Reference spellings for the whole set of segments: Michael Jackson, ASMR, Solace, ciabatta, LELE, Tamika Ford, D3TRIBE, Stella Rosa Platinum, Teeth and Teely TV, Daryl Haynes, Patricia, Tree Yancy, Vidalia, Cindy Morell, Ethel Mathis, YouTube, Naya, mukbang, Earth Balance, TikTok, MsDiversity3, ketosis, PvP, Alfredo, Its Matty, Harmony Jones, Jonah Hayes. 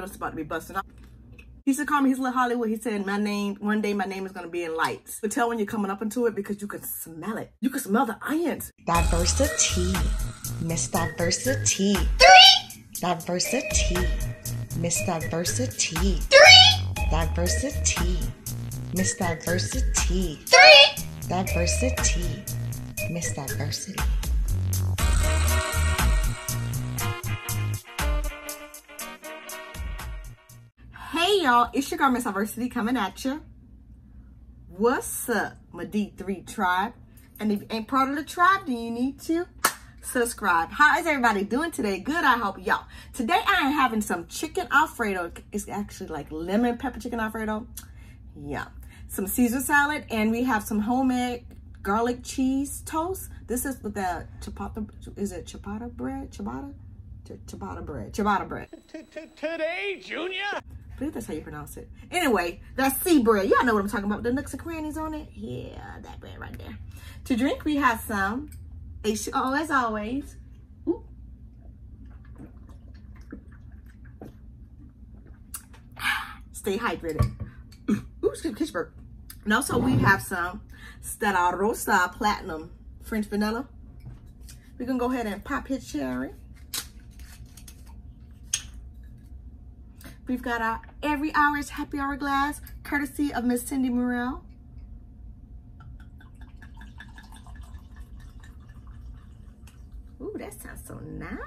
know it's about to be busting up. He used to call me his little Hollywood. He said, one day my name is going to be in lights. But tell when you're coming up into it because you can smell it. You can smell the irons. Diversity. MsDiversity3. Diversity. MsDiversity3. Diversity. MsDiversity3. Diversity. MsDiversity. Hey y'all, it's your girl MsDiversity coming at you. What's up, my D3 tribe? And if you ain't part of the tribe, then you need to subscribe. How is everybody doing today? Good, I hope, y'all. Today I am having some chicken alfredo. It's actually like lemon pepper chicken alfredo. Yeah. Some Caesar salad, and we have some homemade garlic cheese toast. This is with the ciabatta, is it ciabatta bread? Ciabatta bread. Today, Junior? I believe that's how you pronounce it. Anyway, that's sea bread. Y'all know what I'm talking about. The nooks and crannies on it. Yeah, that bread right there. To drink, we have some H2O as always. Ooh. Stay hydrated. Ooh, excuse me, Kitchburg. And also we have some Stella Rosa Platinum French Vanilla. We're going to go ahead and pop his cherry. We've got our Every Hour is Happy Hour glass, courtesy of Miss Cindy Morell. Ooh, that sounds so nice.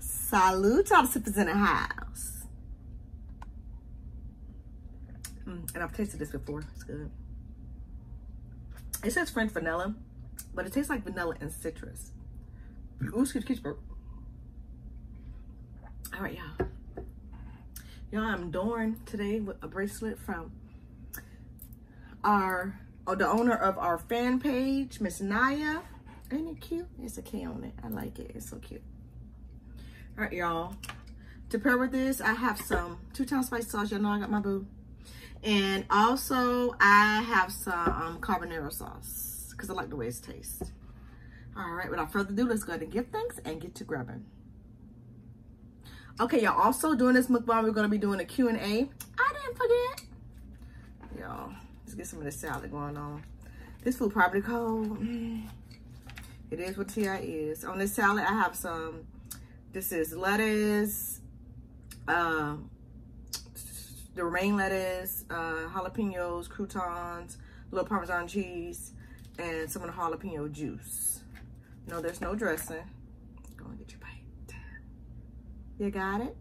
Salute, all the sippers in the house. And I've tasted this before, it's good. It says French vanilla, but it tastes like vanilla and citrus. Ooh, excuse me. All right, y'all. Y'all, I'm adorned today with a bracelet from our, the owner of our fan page, Miss Naya. Ain't it cute? It's a K on it. I like it. It's so cute. All right, y'all. To pair with this, I have some 2-pound spice sauce. Y'all know I got my boo. And also, I have some carbonara sauce because I like the way it tastes. All right, without further ado, let's go ahead and get things and get to grabbing. Okay, y'all, also during this mukbang, we're gonna be doing a Q&A. I didn't forget. Y'all, let's get some of this salad going on. This food probably cold. It is what TI is. On this salad, I have some, this is lettuce, the rain lettuce, jalapenos, croutons, a little Parmesan cheese, and some of the jalapeno juice. No, there's no dressing. Go and get your bite. You got it?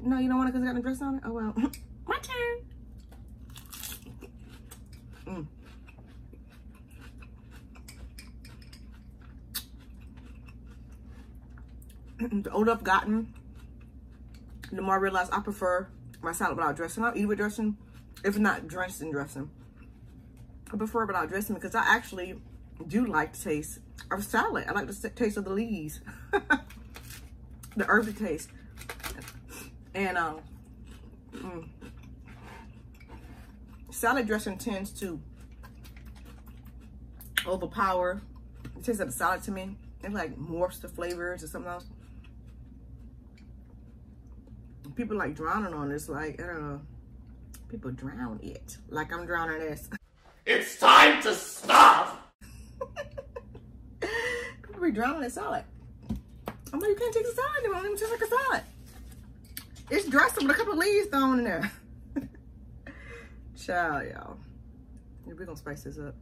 No, you don't want it because it got no dressing on it? Oh, well. My turn. The older I've gotten, the more I realize I prefer my salad without dressing. I'll eat with dressing, if not drenched in dressing. I prefer it without dressing because I actually do like the taste of salad. I like the taste of the leaves, the herby taste, and salad dressing tends to overpower the taste of the salad to me. It like morphs the flavors or something else. People like drowning on this, like I don't know. People drown it, like I'm drowning this. It's time to stop. Be drowning in salad. I mean, you can't take the salad anymore. It doesn't taste like a salad. It's dressed up with a couple of leaves thrown in there. Child, y'all. We're gonna spice this up.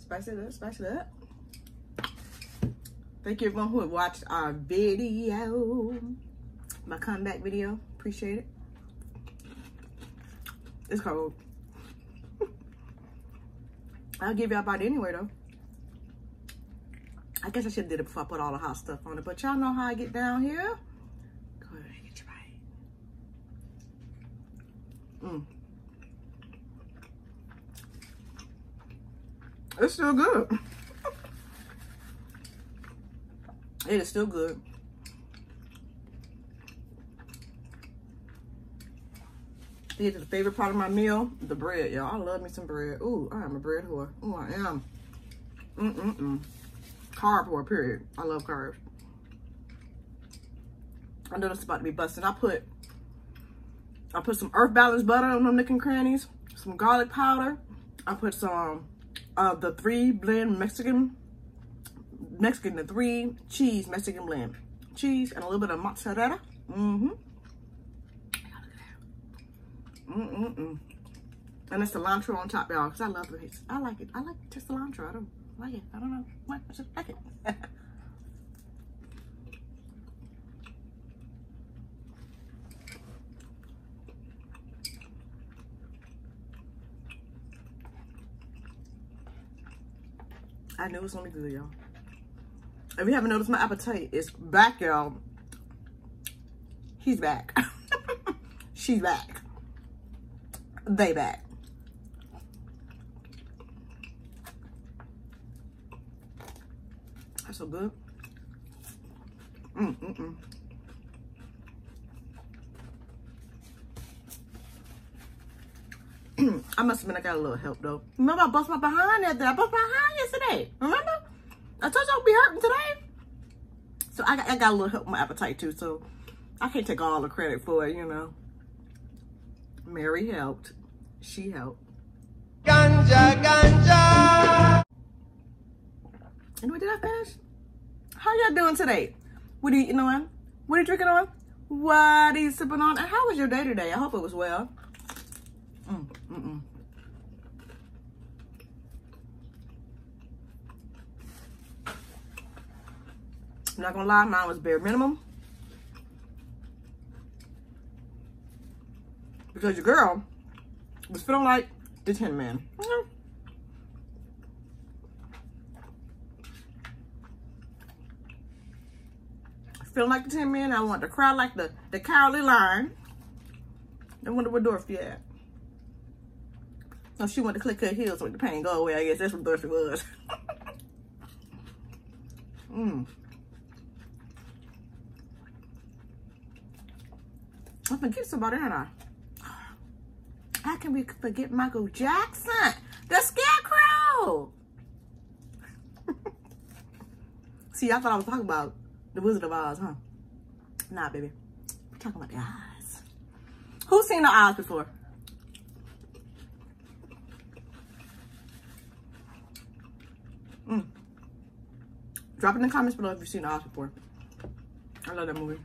Spice it up. Spice it up. Thank you everyone who watched our video, my comeback video. Appreciate it. It's cold. I'll give y'all a bite anyway though. I guess I should have did it before I put all the hot stuff on it, but y'all know how I get down here. Go ahead and get your bite. It's still good. It is still good. This is the favorite part of my meal, the bread, y'all. I love me some bread. Ooh, I am a bread whore. Ooh, I am. cardboard, period. I love carbs. I know that's about to be busting. I put some Earth Balance butter on them neck and crannies, some garlic powder. I put some of the three blend Mexican cheese, and a little bit of mozzarella. And it's cilantro on top, y'all, because I love it. I like it. I like the cilantro. I don't like it. I don't know why. I just like it. I knew it was going to be good, y'all. If you haven't noticed, my appetite is back, y'all. He's back. She's back. They back. That's so good. I must admit, I got a little help, though. Remember, I bust my behind that day. I bust my behind yesterday. Remember? I told y'all be hurting today. So I got a little help with my appetite, too. So I can't take all the credit for it, you know. Mary helped. She helped. Ganja, ganja. Anyway, did I finish? How y'all doing today? What are you eating on? What are you drinking on? What are you sipping on? And how was your day today? I hope it was well. I'm not gonna lie, mine was bare minimum. Because your girl was feeling like the Tin Man. Feeling like the Tin Man. I wanted to cry like the cowardly lion. I wonder what Dorothy had. So she wanted to click her heels so the pain go away. I guess that's what Dorothy was. I forget somebody, haven't I? How can we forget Michael Jackson? The Scarecrow! See, I thought I was talking about the Wizard of Oz, huh? Nah, baby. We're talking about the Oz. Who's seen the Oz before? Drop it in the comments below if you've seen the Oz before. I love that movie.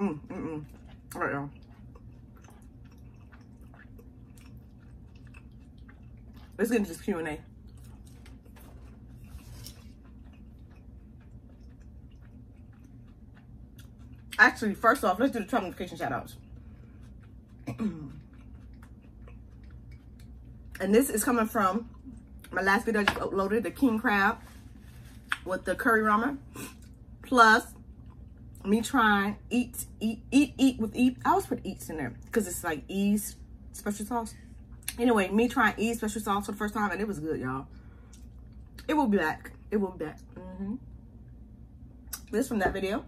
All right, y'all. Let's get into this Q&A. Actually, first off, let's do the travel notification shout-outs. And this is coming from my last video I just uploaded, the king crab with the curry ramen, plus me trying eat. I always put eats in there because it's like E's special sauce. Anyway, me trying E's special sauce for the first time, and it was good, y'all. It will be back. It will be back. This from that video.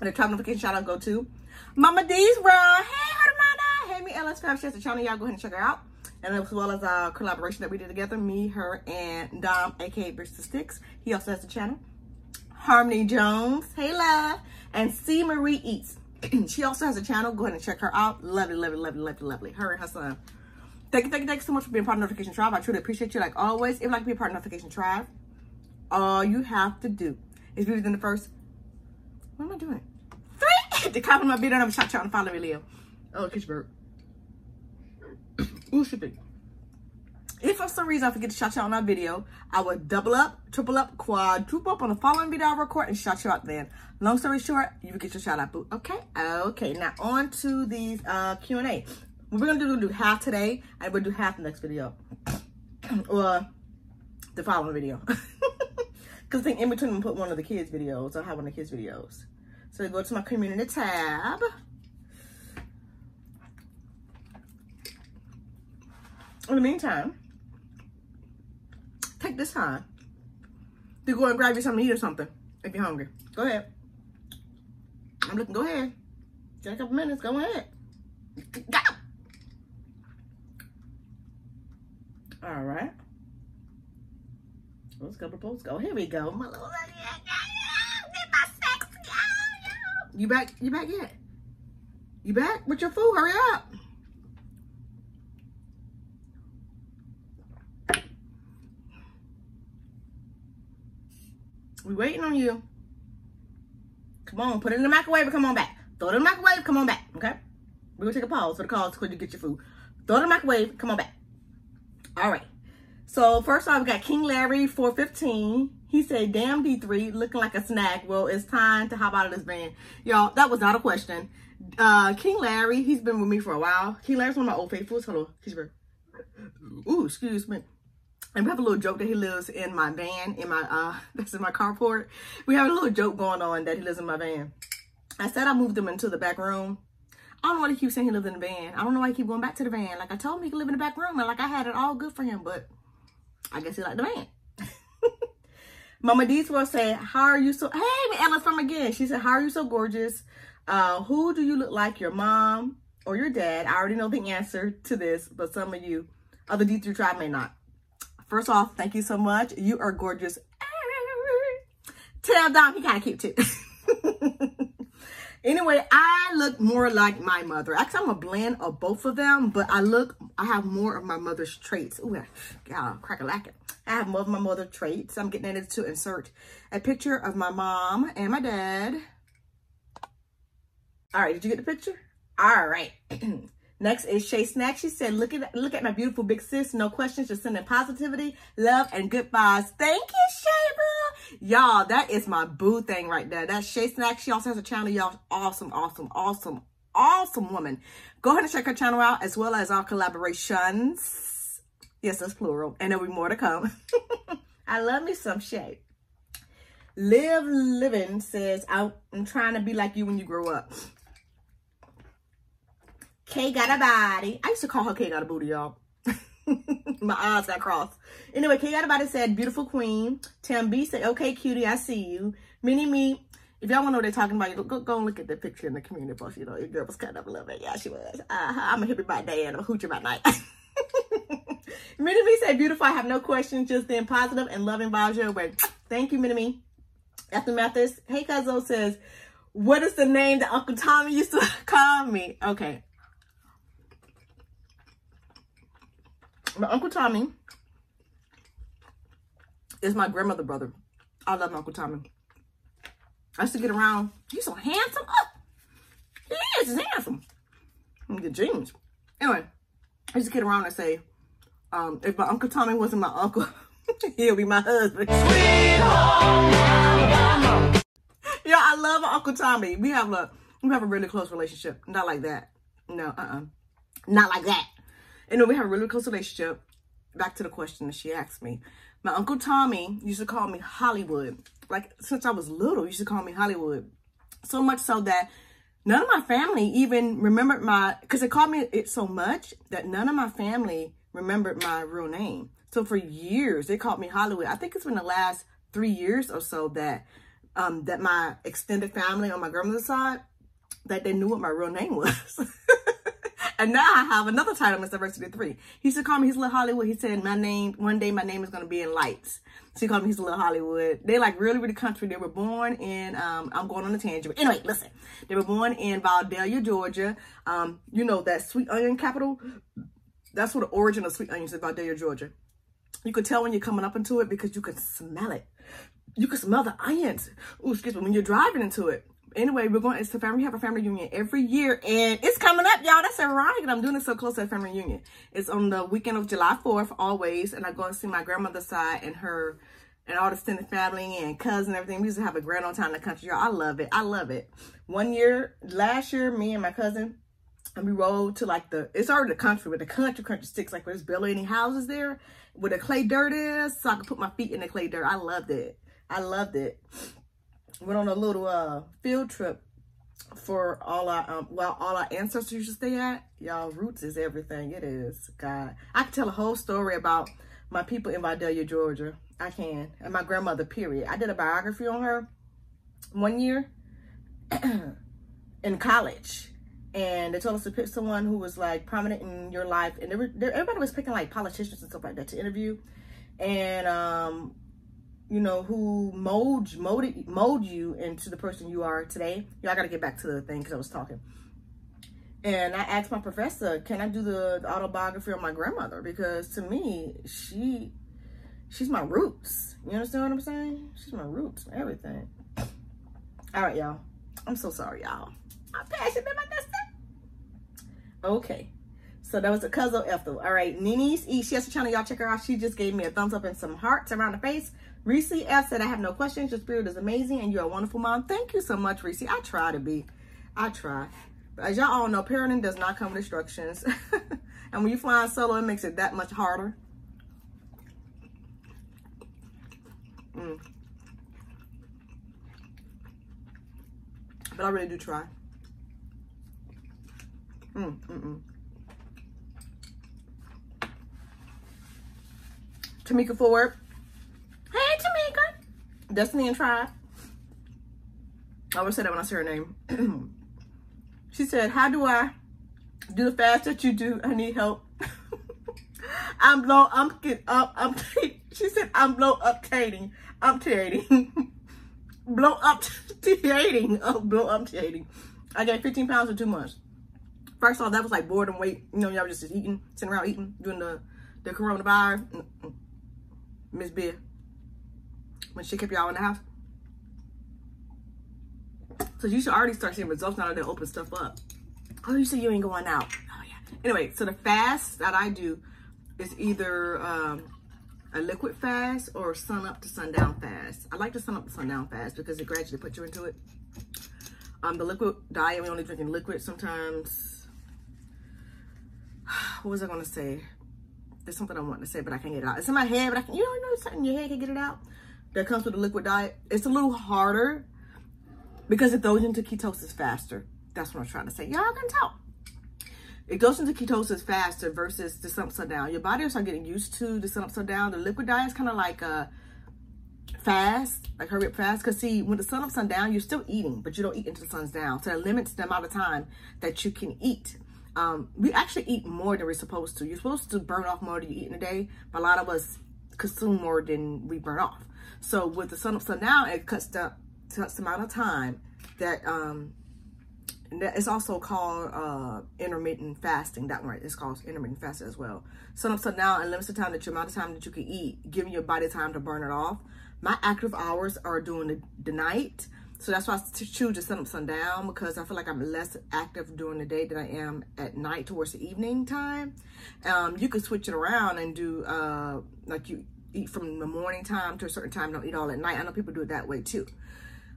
And the travel notification shout out go to Mama D's World. Hey, Hermana. Hey, me, LS Fam. She has a channel. Y'all go ahead and check her out. And as well as our collaboration that we did together, me, her, and Dom, aka Bristol Sticks. He also has a channel. Harmony Jones, hey love, and C. Marie Eats. She also has a channel. Go ahead and check her out. Lovely, lovely, lovely, lovely, lovely. Her and her son. Thank you so much for being part of Notification Tribe. I truly appreciate you, like always. If you'd like to be a part of Notification Tribe, all you have to do is be within the first. What am I doing? 3. The comment my video and I'm shot y'all and follow me, Leo. Oh, catch bird. Ooh, shipping. If for some reason I forget to shout you out on our video, I will double up, triple up, quadruple up on the following video I record and shout you out then. Long story short, you will get your shout out, boo. Okay? Okay. Now, on to these Q&A. We're going to do half today, and we'll do half the next video. Or the following video. Because I think in between I'm going to put one of the kids' videos. I'll have one of the kids' videos. So, go to my community tab. In the meantime, take this time to go and grab you something to eat or something if you're hungry. Go ahead. I'm looking. Go ahead. Got a couple minutes. Go ahead. Go. All right. Let's go, propose. Go. Here we go. My little lady. Get my sex girl. You back? You back yet? You back with your food? Hurry up. We waiting on you. Come on, put it in the microwave and come on back. Throw it in the microwave, come on back, okay? We're gonna take a pause for the calls quick to get your food. Throw it in the microwave, come on back. All right, so first off, we got King Larry 415. He said, damn D3, looking like a snack. Well, it's time to hop out of this van. Y'all, that was not a question. King Larry, he's been with me for a while. King Larry's one of my old faithfuls. Hello, he's very, ooh, excuse me. And we have a little joke that he lives in my van, in my, that's in my carport. We have a little joke going on that he lives in my van. I said I moved him into the back room. I don't know why he keeps saying he lives in the van. I don't know why he keeps going back to the van. Like, I told him he could live in the back room, and like, I had it all good for him, but I guess he liked the van. Mama D's will say, how are you so, hey, Alice from again. She said, how are you so gorgeous? Who do you look like, your mom or your dad? I already know the answer to this, but some of you, other D3 tribe may not. First off, thank you so much. You are gorgeous. Tell Dom, he kind of cute too. Anyway, I look more like my mother. Actually, I'm a blend of both of them, but I have more of my mother's traits. Ooh, God, crack-a-lackin'. I have more of my mother's traits. I'm getting ready to insert a picture of my mom and my dad. All right, did you get the picture? All right. Next is Shay Snack. She said, look at my beautiful big sis. No questions, just sending positivity, love, and good vibes. Thank you, Shay, bro. Y'all, that is my boo thing right there. That's Shay Snack. She also has a channel. Y'all, awesome, awesome, awesome, awesome woman. Go ahead and check her channel out, as well as our collaborations. Yes, that's plural. And there'll be more to come. I love me some Shay. Live Living says, I'm trying to be like you when you grow up. Kay got a body. I used to call her Kay got a booty, y'all. My eyes got crossed. Anyway, Kay got a body said, beautiful queen. Tam B said, okay, cutie, I see you. Mini Me, if y'all want to know what they're talking about, go and look at the picture in the community post. You know, your girl was cut up a little bit. Yeah, she was. I'm a hippie by day and I'm a hoochie by night. Mini Me said, beautiful, I have no questions. Just then positive and loving vibes your way. Thank you, Mini Me. Ethel Mathis, hey, Cuzzo says, what is the name that Uncle Tommy used to call me? Okay. My Uncle Tommy is my grandmother's brother. I love my Uncle Tommy. I used to get around. He's so handsome. Oh, he is handsome. The jeans. Anyway, I used to get around and say, if my Uncle Tommy wasn't my uncle, he'll be my husband. Sweet home. Yeah, I love my Uncle Tommy. We have a really close relationship. Not like that. No, not like that. And then we have a really close relationship. Back to the question that she asked me. My Uncle Tommy used to call me Hollywood. Like, since I was little, he used to call me Hollywood. So much so that none of my family even remembered my... Because they called me it so much that none of my family remembered my real name. So for years, they called me Hollywood. I think it's been the last 3 years or so that, that my extended family on my grandmother's side, that they knew what my real name was. And now I have another title, MsDiversity3. He used to call me his little Hollywood. He said, one day my name is going to be in lights. So he called me his little Hollywood. They like really, really country. They were born in, I'm going on a tangent. But anyway, listen. They were born in Vidalia, Georgia. You know, that sweet onion capital. That's where the origin of sweet onions is, Vidalia, Georgia. You could tell when you're coming up into it because you can smell it. You can smell the onions. Ooh, excuse me, when you're driving into it. Anyway, we have a family reunion every year, and it's coming up, y'all. That's ironic, and I'm doing it so close to that family reunion. It's on the weekend of July 4th, always, and I go and see my grandmother's side and her, and all the extended family and cousins and everything. We used to have a grand old time in the country, y'all. I love it. I love it. Last year, me and my cousin, and we rode to like it's already the country, but the country sticks, like where there's barely any houses there, where the clay dirt is, so I could put my feet in the clay dirt. I loved it. I loved it. Went on a little field trip for all our all our ancestors used to stay at. Y'all, roots is everything. It is. God, I can tell a whole story about my people in Vidalia, Georgia. I can. And my grandmother, period. I did a biography on her one year in college. and they told us to pick someone who was like prominent in your life, and everybody was picking like politicians and stuff like that to interview, and you know, who mold you into the person you are today. Y'all gotta get back to the thing because I was talking. And I asked my professor, can I do the autobiography of my grandmother? Because to me, she's my roots. You understand what I'm saying? She's my roots, everything. All right, y'all. I'm so sorry, y'all. I'm passionate about that stuff. Okay. So that was a Cuzzo Ethel. All right, Nini's E. She has a channel. Y'all check her out. She just gave me a thumbs up and some hearts around the face. Reese F. said, I have no questions. Your spirit is amazing and you're a wonderful mom. Thank you so much, Reese. I try to be. I try. As y'all all know, parenting does not come with instructions. And when you fly solo, it makes it that much harder. But I really do try. Tamika Ford. Hey, Tamika. Destiny and Tribe. I always say that when I say her name. She said, how do I do the fast that you do? I need help. I'm blown. I'm getting up. She said, I'm blow up tating. I'm teating. Blow up teating. Oh, blow up teating. I gained 15 pounds in 2 months. First off, that was like boredom weight. You know, y'all was just eating, sitting around eating, doing the coronavirus. Miss Beer. When she kept y'all in the house. So you should already start seeing results now that they open stuff up. Oh, you said you ain't going out. Oh, yeah. Anyway, so the fast that I do is either a liquid fast or sun up to sundown fast. I like the sun up to sundown fast because it gradually puts you into it. The liquid diet, we only drinking liquid sometimes. What was I going to say? There's something I want to say, but I can't get it out. It's in my head, but I can't. You don't know something in your head can get it out. That comes with the liquid diet. It's a little harder. Because it goes into ketosis faster. That's what I'm trying to say. Y'all can tell. It goes into ketosis faster versus the sun upside down. Your body will start getting used to the sun upside down. The liquid diet is kind of like a fast, like hurry up fast. Because see, when the sun upside down, you're still eating, but you don't eat until the sun's down. So it limits the amount of time that you can eat. We actually eat more than we're supposed to. You're supposed to burn off more than you eat in a day, but a lot of us consume more than we burn off. So with the sun upside down, it cuts down. Some amount of time that it's also called intermittent fasting. That one is called intermittent fasting as well. Sun up, sun down, and limits the time that you amount of time that you can eat, giving your body time to burn it off. My active hours are during the night, so that's why I choose to sun up, sun down, because I feel like I'm less active during the day than I am at night towards the evening time. You could switch it around and do like you eat from the morning time to a certain time, don't eat all at night. I know people do it that way too.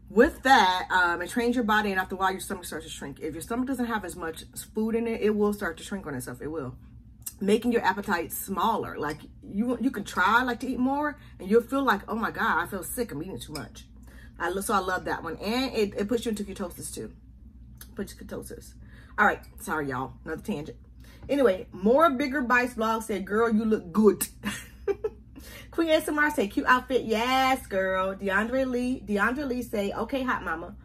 With that, it trains your body, and after a while, your stomach starts to shrink. If your stomach doesn't have as much food in it, it will start to shrink on itself. It will. Making your appetite smaller. Like, you can try, like, to eat more, and you'll feel like, oh, my God, I feel sick. I'm eating too much. So I love that one. And it puts you into ketosis, too. Puts you ketosis. All right. Sorry, y'all. Another tangent. Anyway, More Bigger Bites Vlog said, girl, you look good. Queen ASMR say, cute outfit. Yes, girl. DeAndre Lee say, okay, hot mama.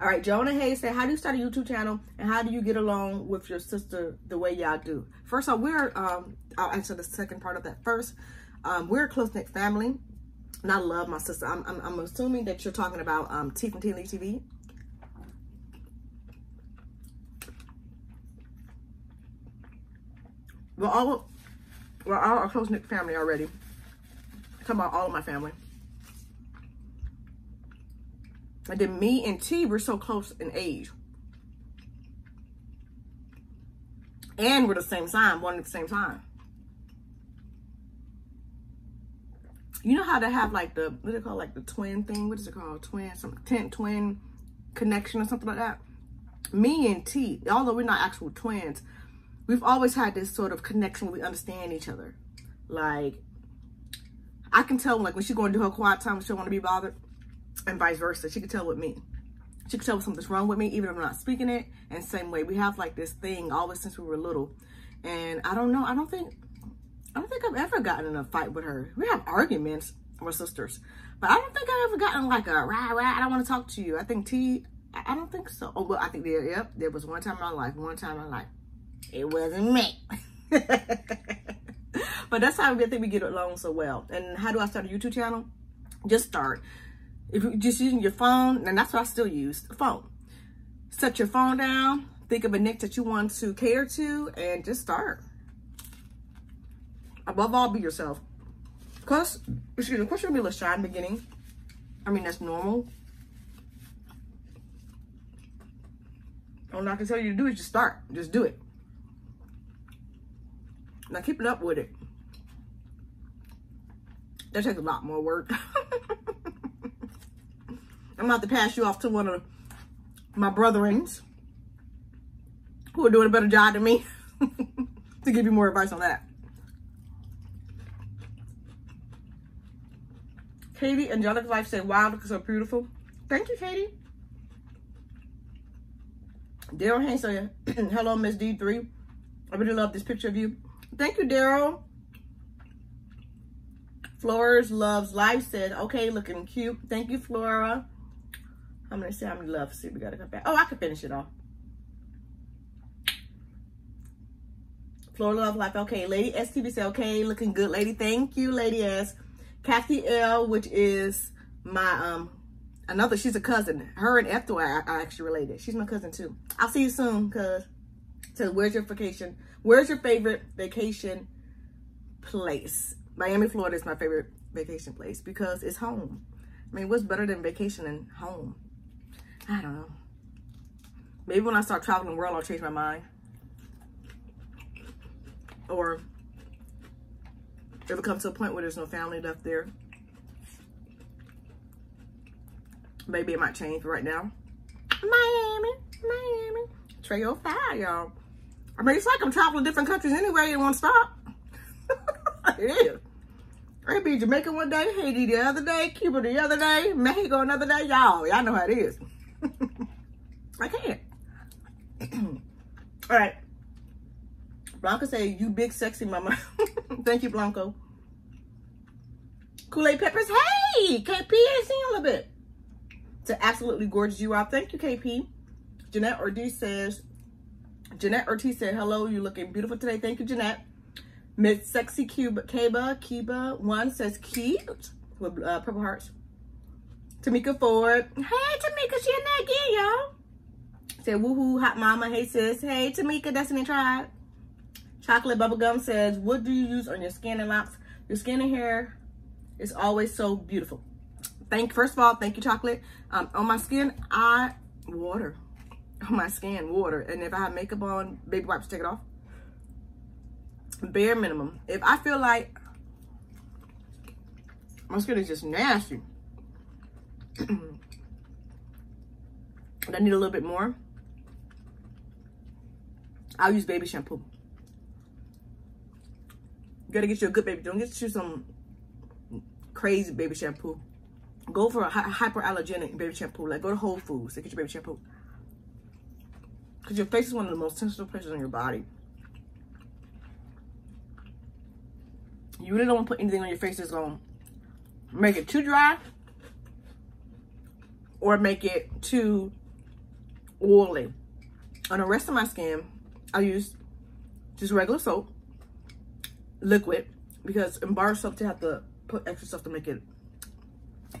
All right, Jonah Hayes say, how do you start a YouTube channel and how do you get along with your sister the way y'all do? First off, we're, I'll answer the second part of that first. We're a close-knit family, and I love my sister. I'm assuming that you're talking about Teeth and Teely TV. We're all a close-knit family already. Talking about all of my family. And then me and T, we're so close in age. And we're the same sign, one at the same time. You know how they have like the, what do they call like the twin thing? What is it called? Twin, some twin connection or something like that. Me and T, although we're not actual twins, we've always had this sort of connection where we understand each other. Like, I can tell, like, when she's going to do her quiet time, she don't want to be bothered, and vice versa. She can tell with me. She can tell when something's wrong with me, even if I'm not speaking it. And same way, we have, like, this thing always since we were little. And I don't know. I don't think I've ever gotten in a fight with her. We have arguments. We're sisters. But I don't think I've ever gotten, like, a rah, rah, I don't want to talk to you. I think T, I don't think so. Oh, well, I think there, yep, there was one time in my life. It wasn't me. But that's how I think we get along so well. And how do I start a YouTube channel? Just start. If you're just using your phone, and that's what I still use, the phone. Set your phone down, think of a niche that you want to cater to, and just start. Above all, be yourself. Of course you'll be a little shy in the beginning. I mean, that's normal. All I can tell you to do is just start. Just do it. Now, keeping up with it, that takes a lot more work. I'm about to pass you off to one of my brethrens who are doing a better job than me to give you more advice on that. Katie, Angelica's Life said, wow, looks so beautiful. Thank you, Katie. Daryl Haynes said, hello, MsD3. I really love this picture of you. Thank you, Daryl. Flores Loves Life said, okay, looking cute. Thank you, Flora. I'm going to see how many loves. See, we got to come back. Oh, I can finish it off. Flora Loves Life, okay. Lady STV said, okay, looking good, lady. Thank you, Lady S. Kathy L, which is my, another, she's a cousin. Her and Ethel are actually related. She's my cousin too. I'll see you soon, cuz. So where's your vacation? Where's your favorite vacation place? Miami, Florida is my favorite vacation place because it's home. I mean, what's better than vacation and home? I don't know. Maybe when I start traveling the world, I'll change my mind. Or if it comes to a point where there's no family left there, maybe it might change. Right now, Miami, Trail 5, y'all. I mean, it's like I'm traveling to different countries anyway. It won't stop. It is. It'd be Jamaica one day, Haiti the other day, Cuba the other day, Mexico another day. Y'all know how it is. I can't. All right. Blanca say, you big sexy mama. Thank you, Blanco. Kool-Aid Peppers. Hey, KP, ain't seen a little bit. To absolutely gorgeous you out. Thank you, KP. Jeanette Ortiz said, hello, you looking beautiful today. Thank you, Jeanette. Miss Sexy Kiba1 says, cute, with purple hearts. Tamika Ford. Hey, Tamika, she in there again, y'all. Said, woohoo, hot mama. Hey, sis. Hey, Tamika, Destiny Tribe. Chocolate Bubblegum says, what do you use on your skin and locks? Your skin and hair is always so beautiful. First of all, thank you, Chocolate. On my skin, water. And if I have makeup on, baby wipes, take it off. Bare minimum. If I feel like my skin is just nasty, and I need a little bit more, I'll use baby shampoo. You gotta get you a good baby. Don't get you some crazy baby shampoo. Go for a hyperallergenic baby shampoo. Like, go to Whole Foods and get your baby shampoo. Because your face is one of the most sensitive places on your body. You really don't want to put anything on your face that's going to make it too dry or make it too oily. On the rest of my skin, I use just regular soap, liquid, because in bar soap, they have to put extra stuff to make it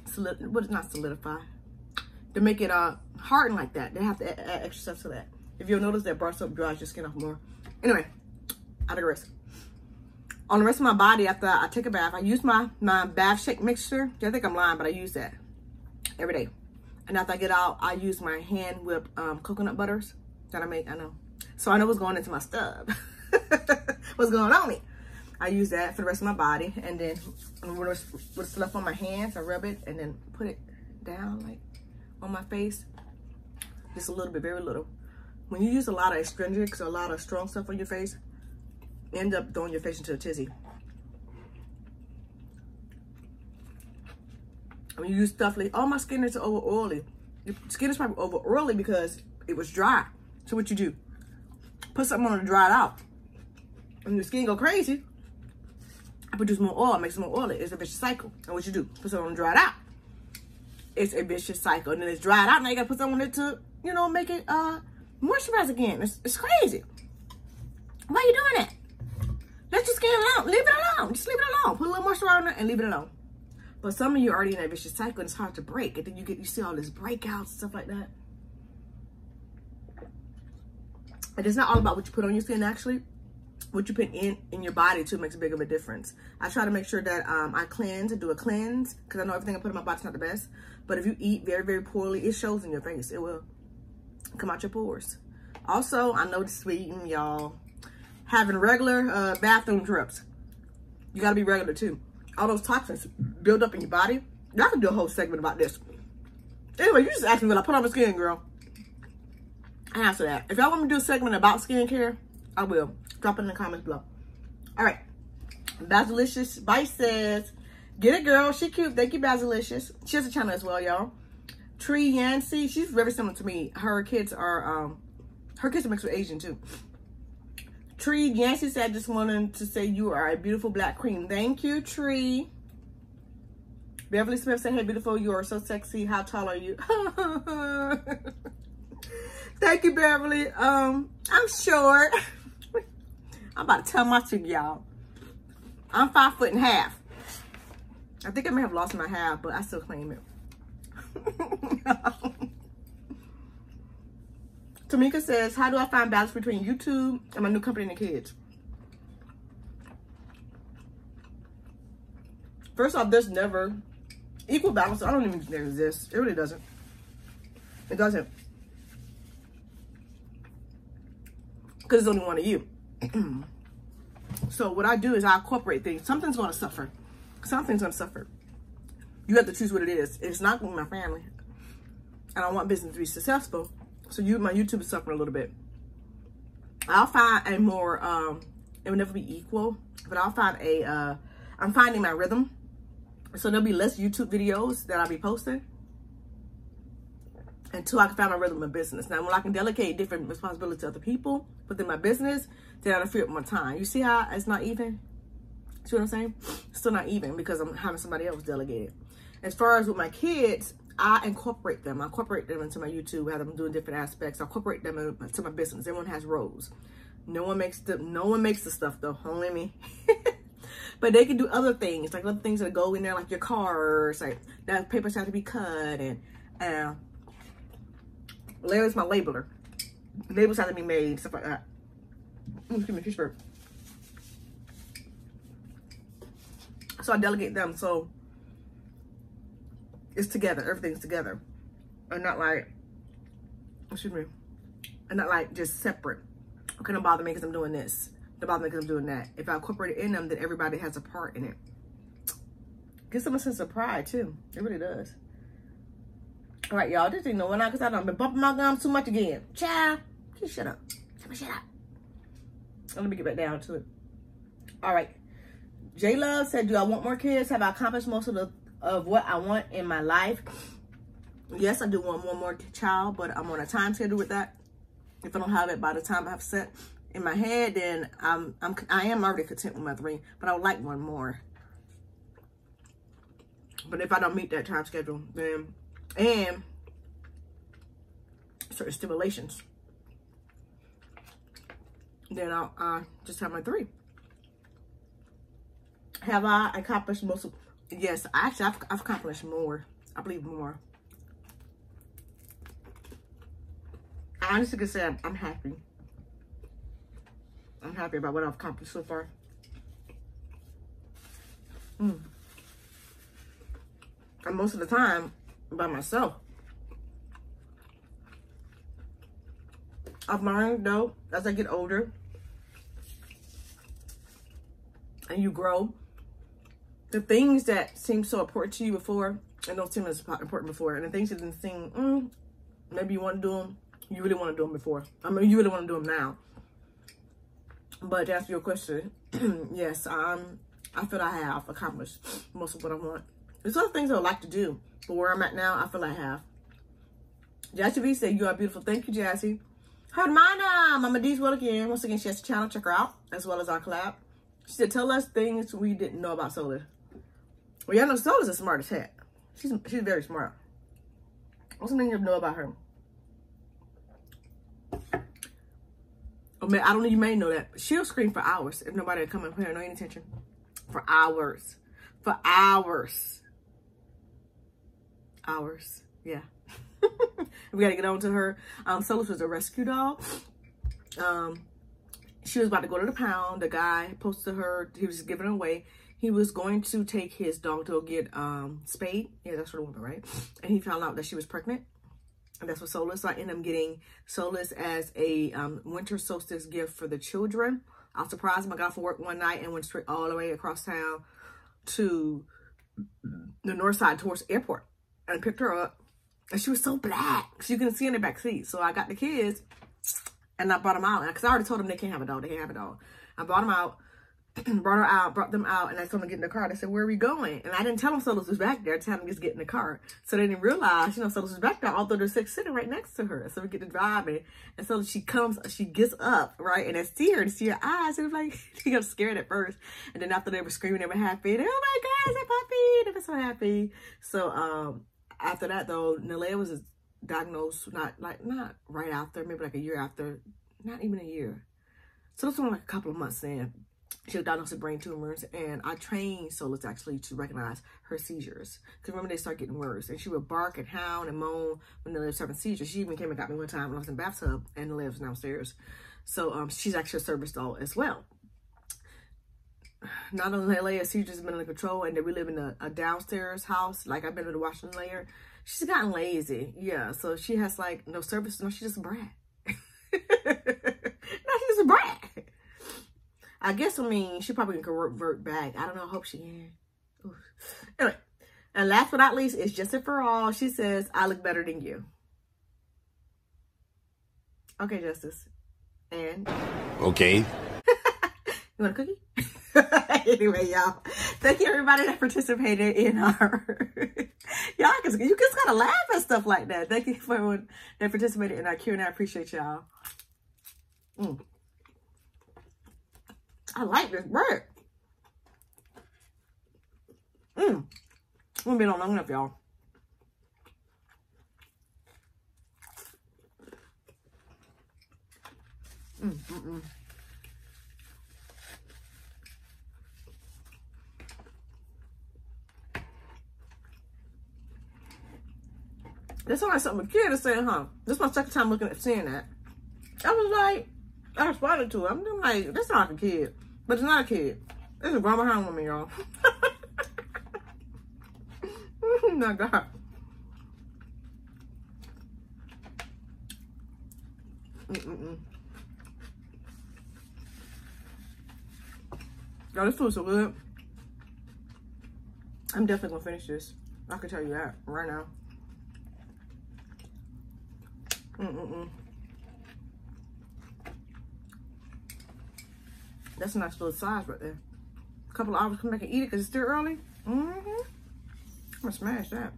solid. Well, it's not solidify. To make it harden like that, they have to add extra stuff to that. If you'll notice that bar soap dries your skin off more. Anyway, I digress. On the rest of my body, after I take a bath, I use my bath shake mixture. I think I'm lying, but I use that every day. And after I get out, I use my hand whipped coconut butters that I make. I know. So I know what's going into my stub. What's going on me. I use that for the rest of my body. And then what's left on my hands, I rub it and then put it down like on my face. Just a little bit, very little. When you use a lot of astringics or a lot of strong stuff on your face, you end up throwing your face into a tizzy. When you use stuff like, oh, my skin is over oily. Your skin is probably over oily because it was dry. So what you do? Put something on to dry it out. And your skin go crazy. I produce more oil, it makes it more oily. It's a vicious cycle. And what you do? Put something on to dry it out. it's a vicious cycle. And then it's dried out. Now you got to put something in it to, you know, make it moisturize again. It's crazy. Why are you doing that? Let your skin alone. Leave it alone. Just leave it alone. Put a little moisturizer on it and leave it alone. But some of you are already in that vicious cycle and it's hard to break. And then you see all this breakouts and stuff like that. And it's not all about what you put on your skin, actually. What you put in your body, too, makes a big of a difference. I try to make sure that I cleanse and do a cleanse. Because I know everything I put in my body is not the best. But if you eat very, very poorly, it shows in your face. It will come out your pores. Also, I know this is sweeting, y'all. Having regular bathroom trips. You got to be regular, too. All those toxins build up in your body. Y'all can do a whole segment about this. Anyway, you just asked me what I put on my skin, girl. I answer that. If y'all want me to do a segment about skincare, I will. Drop it in the comments below. All right. Basilicious Spice says, get it, girl. She cute. Thank you, Basilicious. She has a channel as well, y'all. Tree Yancy. She's very similar to me. Her kids are mixed with Asian, too. Tree Yancy said, just wanted to say you are a beautiful black queen. Thank you, Tree. Beverly Smith said, hey, beautiful. You are so sexy. How tall are you? Thank you, Beverly. I'm short. I'm about to tell my truth, y'all. I'm 5'1". I think I may have lost my half, but I still claim it. Tamika says, how do I find balance between YouTube and my new company and the kids? First off, there's never equal balance. I don't even think there exists. It really doesn't. It doesn't. Because it's only one of you. So what I do is I incorporate things. Something's going to suffer. Something's going to suffer. You have to choose what it is. It's not going to be my family. And I want business to be successful. So my YouTube is suffering a little bit. I'll find a more, it will never be equal. But I'll find a, I'm finding my rhythm. So there'll be less YouTube videos that I'll be posting. Until I can find my rhythm in business. Now, when I can delegate different responsibilities to other people within my business, then I don't free up my time. You see how it's not even? See what I'm saying? It's still not even because I'm having somebody else delegate it. As far as with my kids, I incorporate them. I incorporate them into my YouTube. I have them doing different aspects. I incorporate them into my business. Everyone has roles. No one makes the stuff though. Only me. But they can do other things, like other things that go in there, like your cars, like that papers have to be cut and. There's my labeler. Labels have to be made, stuff like that. Excuse me, fish burp. So I delegate them so it's together. Everything's together. And not like, excuse me, and not like just separate. Okay, don't bother me because I'm doing this. Don't bother me because I'm doing that. If I incorporate it in them, then everybody has a part in it. Gives them a sense of pride too. It really does. All right, y'all, this thing no one out because I done been bumping my gums too much again. Child, just shut up. Tell me shut up. Let me get back down to it. All right. J-Love said, do I want more kids? Have I accomplished most of what I want in my life? Yes, I do want one more child, but I'm on a time schedule with that. If I don't have it by the time I have set in my head, then I am already content with my 3, but I would like one more. But if I don't meet that time schedule, then... and certain stimulations. Then I'll just have my 3. Have I accomplished most of... Yes, actually, I've accomplished more. I believe more. I honestly can say I'm happy. I'm happy about what I've accomplished so far. And most of the time... by myself. I've learned though, as I get older and you grow, the things that seemed so important to you before and don't seem as important before, and the things that didn't seem, maybe you want to do them, you really want to do them before. I mean, you really want to do them now. But to answer your question, yes, I feel I have accomplished most of what I want. There's other things I would like to do. But where I'm at now, I feel I have. Jazzy V said, you are beautiful. Thank you, Jazzy. Hermana, Mama D's well again. Once again, she has a channel. Check her out, as well as our collab. She said, tell us things we didn't know about Solace. Well, y'all know Solace is smart as heck. She's very smart. What's something you know about her? Oh man, I don't know. You may know that she'll scream for hours if nobody would come and pay her no attention. For hours, hours. Yeah. We gotta get on to her. Solace was a rescue dog. She was about to go to the pound. The guy posted her. He was giving her away. He was going to take his dog to get spayed. Yeah, that's for the woman, right? And he found out that she was pregnant. And that's what Solace. So I ended up getting Solace as a winter solstice gift for the children. I was surprised him. I got off of work one night and went straight all the way across town to the north side towards the airport. And picked her up. And she was so black. So you can see in the back seat. So I got the kids. And I brought them out. Because I already told them they can't have a dog. They can't have a dog. I brought them out. brought them out. And I told them to get in the car. They said, where are we going? And I didn't tell them Solace was back there. I told them just get in the car. So they didn't realize, you know, Solace was back there. Although they're sitting right next to her. So we get to driving. And so she comes. She gets up, right? And I see her. And see her eyes. It was like, she got scared at first. And then after they were screaming, they were happy. They, oh my God, it's a puppy. They were so happy. So, after that, though, Naya was diagnosed not right after, maybe like a year after, not even a year. So this was like a couple of months in. She was diagnosed with brain tumors, and I trained Solace actually to recognize her seizures. Because remember, they start getting worse, and she would bark and howl and moan when Naya was having seizures. She even came and got me one time when I was in the bathtub, and Naya was downstairs. So she's actually a service dog as well. Not only Naya, she's just been under control, and then we live in a downstairs house. Like, I've been able to watch Naya. She's gotten lazy, yeah. So she has like no service. No, she's just a brat. I guess, I mean, she probably can revert back. I don't know. I hope she can. Oof. Anyway, and last but not least, it's just it for all. She says, I look better than you. Okay, Justice. And? Okay. You want a cookie? Anyway, y'all, thank you everybody that participated in our y'all, you just gotta laugh at stuff like that. Thank you for everyone that participated in our Q&A. I appreciate y'all. I like this bread. We've been on long enough, y'all. That's not like something a kid is saying, huh? This is my second time looking at seeing that. I was like, I responded to it. I'm like, that's not a kid. But it's not a kid. It's a grown behind woman, y'all. Oh my God. Y'all, this food's so good. I'm definitely gonna finish this. I can tell you that right now. That's a nice little size right there. A couple of hours, come back and eat it because it's still early. I'm gonna smash that.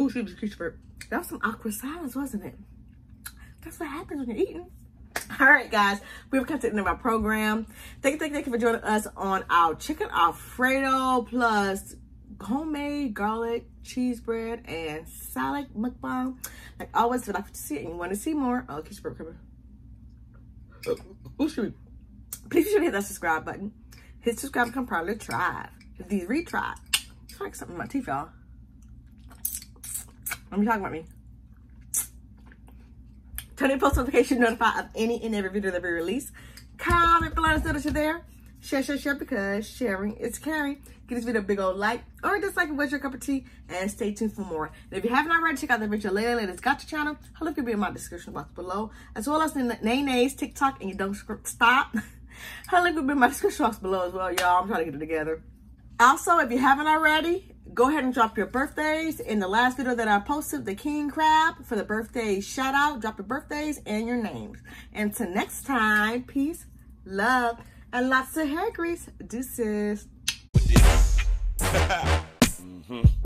Oh, she was a cute spurt. That was some awkward silence, wasn't it? That's what happens when you're eating. All right, guys. We've come to the end of our program. Thank you for joining us on our chicken Alfredo plus homemade garlic cheese bread and salad mukbang. Like always, if you'd like to see it and you want to see more, oh, cute spurt coming. Oh, shoot. Please be sure to hit that subscribe button. Hit subscribe and come probably try it. The retry. It's like something in my teeth, y'all. Let me talk about me. Turn your post notification to notify of any and every video that we release. Comment below and tell us you're there. Share because sharing is caring. Give this video a big old like or dislike if it's your cup of tea and stay tuned for more. And if you haven't already, check out the Rachel Lele Lady's Gotcha channel. Her link will be in my description box below, as well as in Naya's TikTok and you don't stop. Her link will be in my description box below as well, y'all. I'm trying to get it together. Also, if you haven't already, go ahead and drop your birthdays. In the last video that I posted, the king crab for the birthday shout out. Drop your birthdays and your names. And till next time, peace, love, and lots of hair grease. Deuces. Mm-hmm.